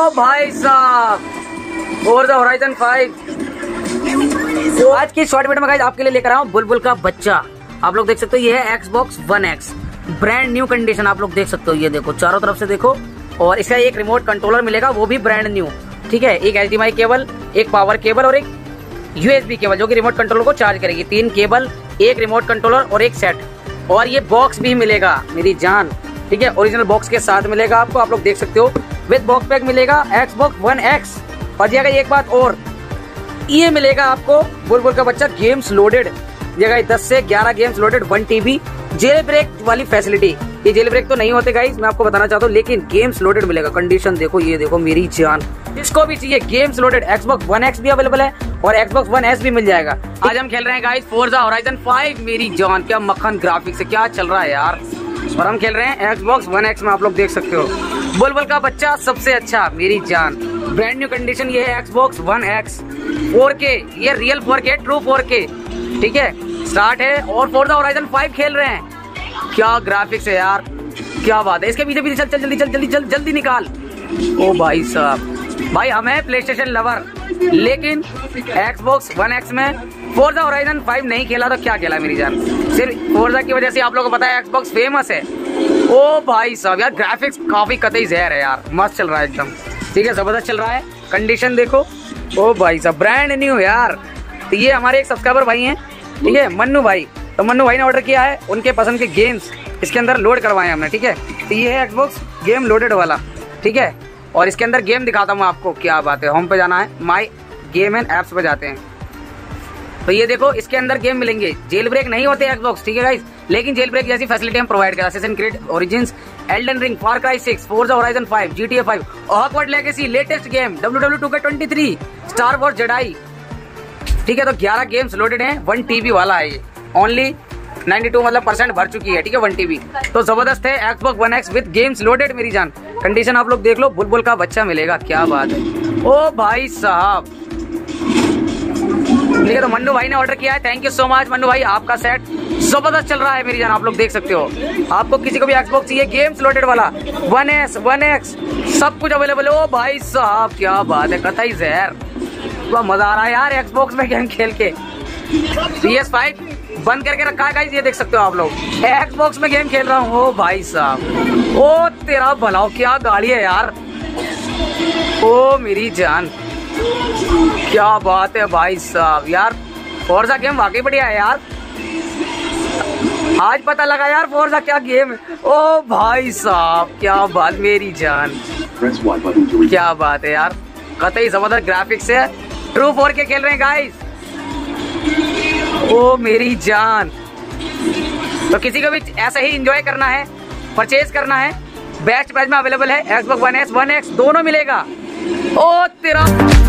ओ भाई साहब, Forza horizon 5। आज की शॉर्ट वीडियो में गाइस आपके लिए लेकर आया हूँ बुलबुल का बच्चा। आप लोग देख सकते हो ये है Xbox One X, brand new condition. आप लोग देख सकते हो, ये देखो चारों तरफ से देखो, और इसका एक रिमोट कंट्रोलर मिलेगा वो भी ब्रांड न्यू, ठीक है। एक HDMI केबल, एक पावर केबल और एक USB केबल जो कि रिमोट कंट्रोलर को चार्ज करेगी। 3 केबल, एक रिमोट कंट्रोलर और एक सेट, और ये बॉक्स भी मिलेगा मेरी जान, ठीक है। ओरिजिनल बॉक्स के साथ मिलेगा आपको, आप लोग देख सकते हो। विद बॉक्स पैक मिलेगा Xbox One X। और एक बात और, ये मिलेगा आपको बुलबुल का बच्चा गेम्स लोडेड, 10 से 11 games loaded, 1 TB, jailbreak वाली फैसिलिटी। ये जेल ब्रेक तो नहीं होते गाइस, मैं आपको बताना चाहता हूँ, लेकिन गेम्स लोडेड मिलेगा। कंडीशन देखो, ये देखो मेरी जान, जिसको भी चाहिए games loaded Xbox One X भी अवेलेबल है और Xbox One S भी मिल जाएगा। आज हम खेल रहे हैं गाइस Forza Horizon 5। मेरी जान क्या मक्खन ग्राफिक्स से क्या चल रहा है यार, और हम खेल रहे हैं Xbox One X में। आप लोग देख सकते हो बुलबुल का बच्चा सबसे अच्छा, मेरी जान। ब्रांड न्यू कंडीशन ये है Xbox One X 4K, ये रियल 4K, ट्रू 4K, ठीक है। स्टार्ट है और Forza Horizon 5 खेल रहे हैं। क्या ग्राफिक्स है यार, क्या बात है। इसके पीछे पीछे चल, जल्दी निकाल। ओ भाई साहब, भाई हमें PlayStation लवर, लेकिन Xbox One X में Forza Horizon 5 नहीं खेला तो क्या खेला मेरी जान। सिर्फ Forza की वजह से आप लोगों को पता है Xbox फेमस है। ओ भाई साहब यार, ग्राफिक्स काफी कतई जहर है यार, मस्त चल रहा है एकदम, ठीक है, जबरदस्त चल रहा है। कंडीशन देखो, ओ भाई साहब ब्रांड न्यू यार। तो ये हमारे एक सब्सक्राइबर भाई है, ठीक है, मन्नू भाई। तो मन्नू भाई ने ऑर्डर किया है, उनके पसंद के गेम्स इसके अंदर लोड करवाए हमने, ठीक है। तो ये है Xbox गेम लोडेड वाला, ठीक है। और इसके अंदर गेम दिखाता हूँ आपको, क्या बात है। होम पे जाना है, माय गेम एंड एप्स पे जाते हैं, तो ये देखो इसके अंदर गेम मिलेंगे। जेल ब्रेक नहीं होते Xbox, ठीक है गाइस, लेकिन जेल ब्रेक जैसी फैसिलिटी हम प्रोवाइड करा। Assassin creed origins, Elden ring, फार cry 6, Forza horizon 5, GTA 5, Hogwarts legacy, latest game WWE 2K23, star Wars Jedi, ठीक है। तो 11 गेम्स लोडेड है, 1 TB वाला है ये। ओनली 92 मतलब % भर चुकी है, ठीक है, 1 TB। तो जबरदस्त है Xbox One X with games loaded मेरी जान। कंडीशन आप लोग देख लो, बुलबुल का बच्चा मिलेगा, क्या बात है। ओ भाई साहब, ठीक है। तो मन्नू भाई ने ऑर्डर किया है, thank you so much Mannu भाई, आपका सेट जबरदस्त चल रहा है मेरी जान। आप लोग देख सकते हो, आपको किसी को भी Xbox चाहिए गेम्स लोडेड वाला, One S, One X सब कुछ अवेलेबल है। ओ भाई साहब क्या बात है, कतई जहर, तो मजा आ रहा है यार Xbox में गेम खेल के। PS5 बंद करके रखा है गाइस, ये देख सकते हो आप लोग, Xbox में गेम खेल रहा हूँ। ओ भाई साहब, ओ तेरा भलाओ, क्या गाड़ी है यार, ओ मेरी जान क्या बात है भाई साहब यार। Forza गेम वाकई बढ़िया है यार, आज पता लगा यार Forza क्या गेम है। ओ भाई साहब क्या बात, मेरी जान क्या बात है यार, कतई जबरदस्त ग्राफिक्स है, ट्रू 4K खेल रहे हैं गाइस। ओ मेरी जान, तो किसी को भी ऐसा ही एंजॉय करना है, परचेज करना है, बेस्ट प्राइस में अवेलेबल है। Xbox One S, One X दोनों मिलेगा। ओ तेरा